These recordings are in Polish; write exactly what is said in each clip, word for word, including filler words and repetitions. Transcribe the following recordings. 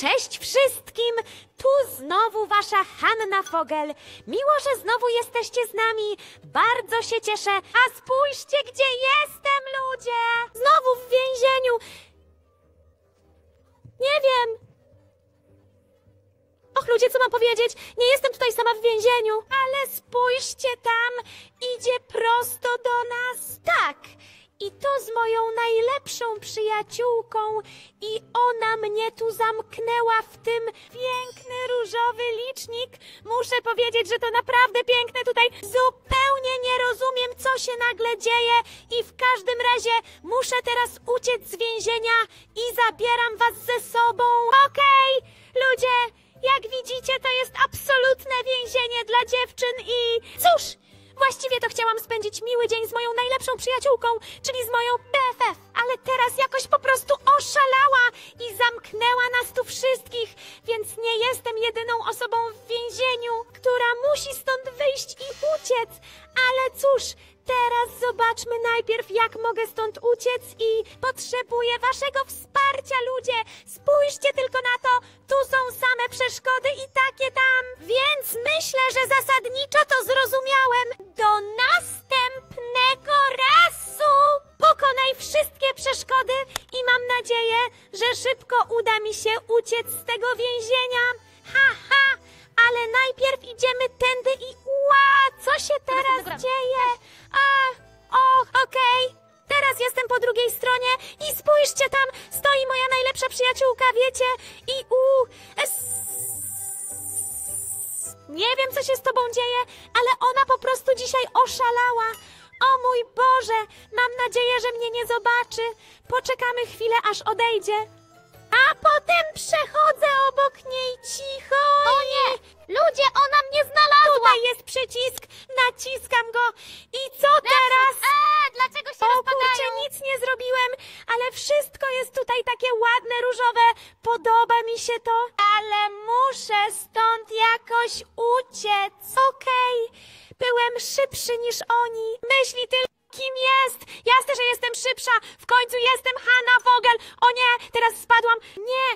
Cześć wszystkim! Tu znowu wasza Hannah Vogel. Miło, że znowu jesteście z nami. Bardzo się cieszę. A spójrzcie, gdzie jestem, ludzie! Znowu w więzieniu. Nie wiem. Och, ludzie, co mam powiedzieć? Nie jestem tutaj sama w więzieniu. Ale spójrzcie tam. Idzie prosto do nas. Tak. I to z moją najlepszą przyjaciółką i ona mnie tu zamknęła w tym piękny różowy licznik. Muszę powiedzieć, że to naprawdę piękne tutaj. Zupełnie nie rozumiem, co się nagle dzieje i w każdym razie muszę teraz uciec z więzienia i zabieram was ze sobą. Okej, ludzie, jak widzicie, to jest absolutne więzienie dla dziewczyn i cóż! Właściwie to chciałam spędzić miły dzień z moją najlepszą przyjaciółką, czyli z moją B F F, ale teraz jakoś po prostu oszalała i zamknęła nas tu wszystkich, więc nie jestem jedyną osobą w więzieniu, która musi stąd wyjść i uciec. Ale cóż, teraz zobaczmy najpierw, jak mogę stąd uciec i potrzebuję waszego wsparcia, ludzie. Spójrzcie tylko na to, tu są same przeszkody i takie tam. Więc myślę, że zasadniczo to zrozumiałem. Do następnego razu! Pokonaj wszystkie przeszkody i mam nadzieję, że szybko uda mi się uciec z tego więzienia. Ha, ha! Ale najpierw idziemy tędy i... Ła, co się teraz dobra, dobra. dzieje? A, och, okej. Teraz jestem po drugiej stronie i spójrzcie tam, stoi moja najlepsza przyjaciółka, wiecie? I u... Nie wiem, co się z tobą dzieje, ale ona po prostu dzisiaj oszalała. O mój Boże, mam nadzieję, że mnie nie zobaczy. Poczekamy chwilę, aż odejdzie. A potem przechodzę obok niej cicho. O nie! Ludzie, ona mnie znalazła! Tutaj jest przycisk, naciskam go. I co teraz? A, dlaczego się rozpadają? O kurczę, nic nie zrobiłem, ale wszystko jest tutaj takie ładne, różowe. Podoba mi się to. Ale muszę stąd jakoś uciec. Okej, byłem szybszy niż oni. Myśli tylko... Kim jest? Jasne, że jestem szybsza. W końcu jestem Hannah Vogel. O nie, teraz spadłam. Nie,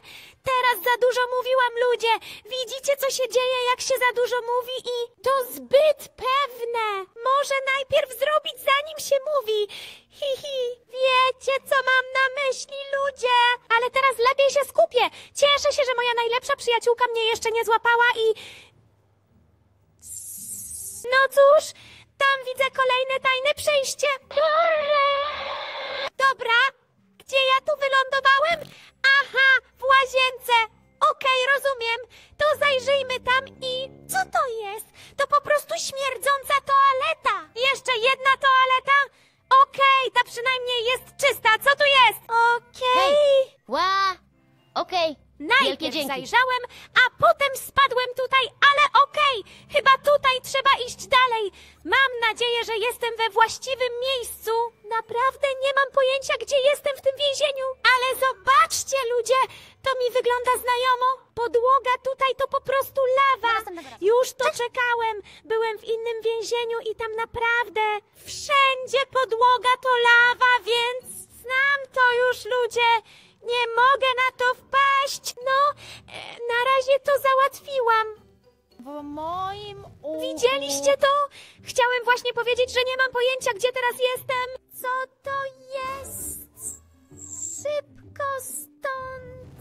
teraz za dużo mówiłam, ludzie. Widzicie, co się dzieje, jak się za dużo mówi i to zbyt pewne. Może najpierw zrobić, zanim się mówi. Hi, hi. Wiecie, co mam na myśli, ludzie. Ale teraz lepiej się skupię. Cieszę się, że moja najlepsza przyjaciółka mnie jeszcze nie złapała i... No cóż... Tam widzę kolejne tajne przejście. Dobra, gdzie ja tu wylądowałem? Aha, w łazience. Okej, rozumiem. To zajrzyjmy tam i... Co to jest? To po prostu śmierdząca toaleta. Jeszcze jedna toaleta? Okej, ta przynajmniej jest czysta. Co tu jest? Okej. Hej. Ła. Okej. Najpierw zajrzałem, a potem spadłem tutaj, ale okej, chyba tutaj trzeba iść dalej. Mam nadzieję, że jestem we właściwym miejscu. Naprawdę nie mam pojęcia, gdzie jestem w tym więzieniu. Ale zobaczcie, ludzie, to mi wygląda znajomo. Podłoga tutaj to po prostu lawa. Już to czekałem. Byłem w innym więzieniu i tam naprawdę wszędzie podłoga to lawa, więc znam to już, ludzie. Nie mogę na to wpaść. No, na razie to załatwiłam. W moim u... Widzieliście to? Chciałem właśnie powiedzieć, że nie mam pojęcia, gdzie teraz jestem. Co to jest? Szybko stąd.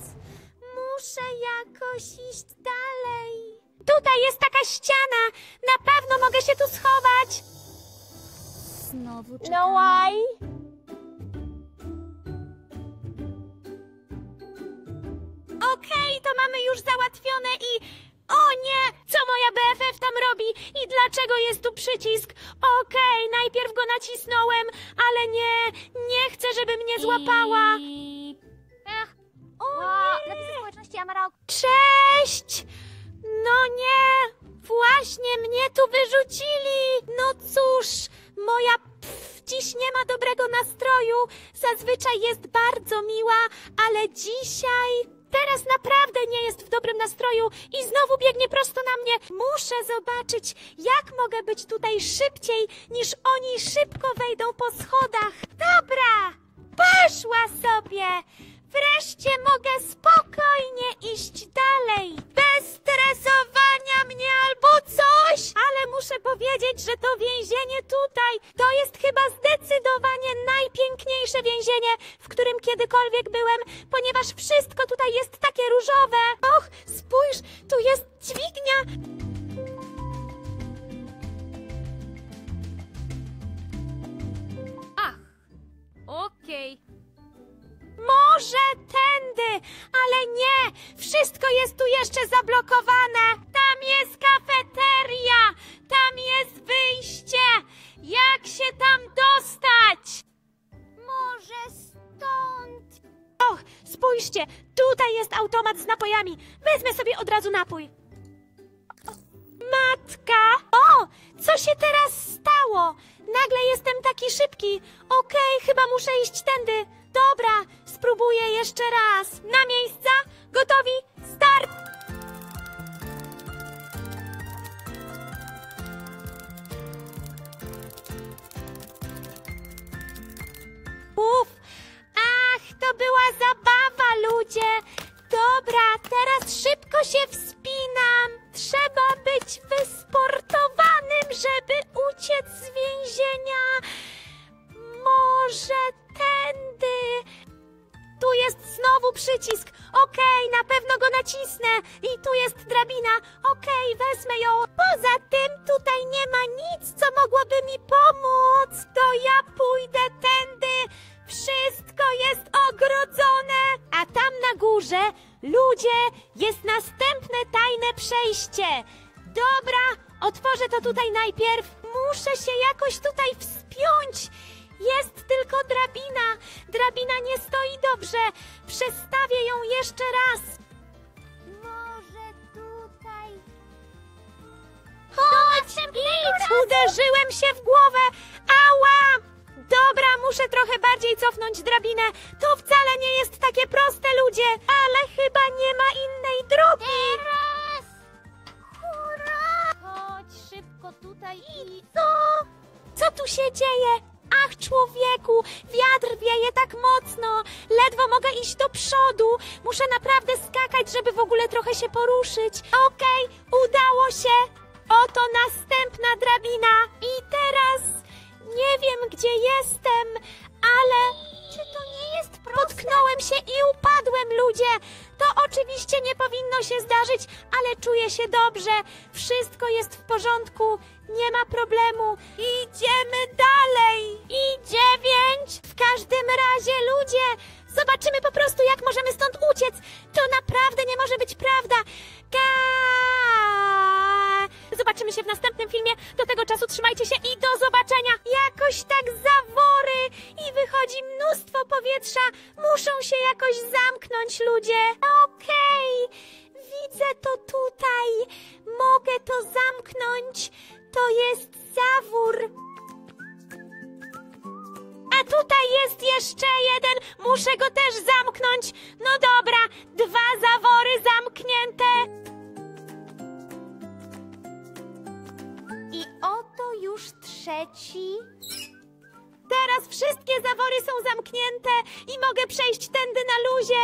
Muszę jakoś iść dalej. Tutaj jest taka ściana. Na pewno mogę się tu schować. Znowu czekam. No why? Okej, to mamy już załatwione i... O nie! Co moja B F F tam robi? I dlaczego jest tu przycisk? Okej, najpierw go nacisnąłem, ale nie, nie chcę, żeby mnie złapała. I... Ach, o nie! Napisy społeczności Amarok. Cześć! No nie! Właśnie mnie tu wyrzucili! No cóż, moja... Dziś nie ma dobrego nastroju. Zazwyczaj jest bardzo miła, ale dzisiaj... Teraz naprawdę nie jest w dobrym nastroju i znowu biegnie prosto na mnie. Muszę zobaczyć, jak mogę być tutaj szybciej, niż oni szybko wejdą po schodach. Dobra, poszła sobie. Wreszcie mogę spokojnie iść różowe! Och, spójrz, tu jest dźwignia! Ach, okej. Może tędy, ale nie! Wszystko jest tu jeszcze zablokowane! Tam jest kafeteria! Tam jest wyjście! Jak się tam dostać? Może stąd? Och, spójrzcie! Tutaj jest automat z napojami! Wezmę sobie od razu napój! Matka! O! Co się teraz stało? Nagle jestem taki szybki! Okej, chyba muszę iść tędy! Dobra, spróbuję jeszcze raz! Na miejsca! Gotowi! Start! Uf! Ach, to była zabawa, ludzie! Dobra, teraz szybko się wspinam! Trzeba być wysportowanym, żeby uciec z więzienia! Może tędy? Tu jest znowu przycisk! Okej, na pewno go nacisnę! I tu jest drabina! Okej, wezmę ją! Poza tym tutaj nie ma nic, co mogłoby mi pomóc! To ja pójdę tędy! Wszystko jest ogrodzone! A tam na górze, ludzie, jest następne tajne przejście! Dobra, otworzę to tutaj najpierw! Muszę się jakoś tutaj wspiąć! Jest tylko drabina! Drabina nie stoi dobrze! Przestawię ją jeszcze raz! Może tutaj... Chodź! Idź! Uderzyłem się w głowę! Ała! Dobra, muszę trochę bardziej cofnąć drabinę! To wcale nie jest takie proste, ludzie! Ale chyba nie ma innej drogi! Teraz! Hurra! Chodź szybko tutaj i... Co? Co tu się dzieje? Ach, człowieku, wiatr wieje tak mocno, ledwo mogę iść do przodu, muszę naprawdę skakać, żeby w ogóle trochę się poruszyć. Okej, udało się, oto następna drabina i teraz nie wiem, gdzie jestem, ale... Czy to nie jest proste? Potknąłem się i upadłem, ludzie! To oczywiście nie powinno się zdarzyć, ale czuję się dobrze. Wszystko jest w porządku, nie ma problemu. Idziemy dalej! I dziewięć! W każdym razie, ludzie, zobaczymy po prostu, jak możemy stąd uciec. To naprawdę nie może być prawda. Ka! Zobaczymy się w następnym filmie. Do tego czasu trzymajcie się i do zobaczenia. Jakoś tak zawory i wychodzi mnóstwo powietrza. Muszą się jakoś zamknąć, ludzie. Okej, widzę to tutaj. Mogę to zamknąć. To jest zawór. A tutaj jest jeszcze jeden. Muszę go też zamknąć. No dobra, dwa zawory zamknięte. I oto już trzeci. Teraz wszystkie zawory są zamknięte i mogę przejść tędy na luzie.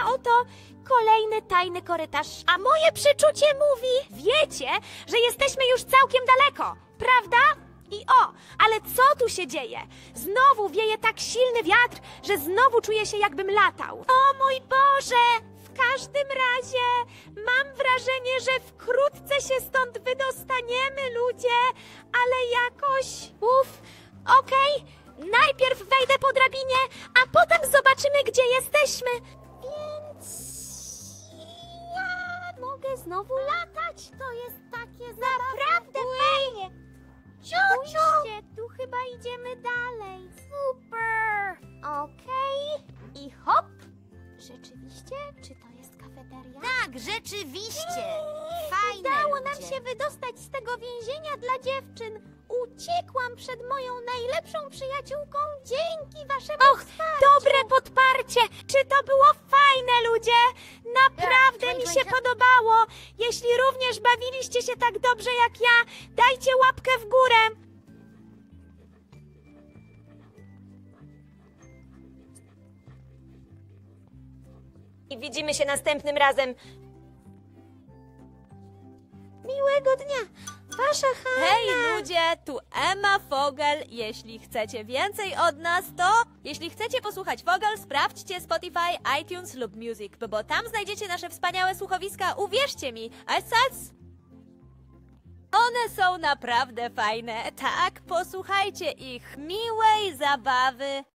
A oto kolejny tajny korytarz. A moje przeczucie mówi, wiecie, że jesteśmy już całkiem daleko, prawda? I o, ale co tu się dzieje? Znowu wieje tak silny wiatr, że znowu czuję się, jakbym latał. O mój Boże! W każdym razie mam wrażenie, że wkrótce się stąd wydostaniemy, ludzie, ale jakoś... Uff, okej, okay. Najpierw wejdę po drabinie, a potem zobaczymy, gdzie jesteśmy. Więc... ja mogę znowu latać, to jest takie naprawdę fajnie. Spójrzcie, tu chyba idziemy dalej. Super. Okej, okay. I hop. Rzeczywiście? Czy to jest kafeteria? Tak, rzeczywiście! Eee, Fajne Udało ludzie. nam się wydostać z tego więzienia dla dziewczyn. Uciekłam przed moją najlepszą przyjaciółką dzięki waszemu Och, wsparciu. Dobre podparcie! Czy to było fajne, ludzie? Naprawdę ja, mi się końca... podobało. Jeśli również bawiliście się tak dobrze jak ja, dajcie łapkę w górę. I widzimy się następnym razem. Miłego dnia! Wasza Hannah! Hej ludzie, tu Emma Vogel. Jeśli chcecie więcej od nas, to... Jeśli chcecie posłuchać Vogel, sprawdźcie Spotify, iTunes lub Music, bo tam znajdziecie nasze wspaniałe słuchowiska, uwierzcie mi. A sac... One są naprawdę fajne. Tak, posłuchajcie ich miłej zabawy.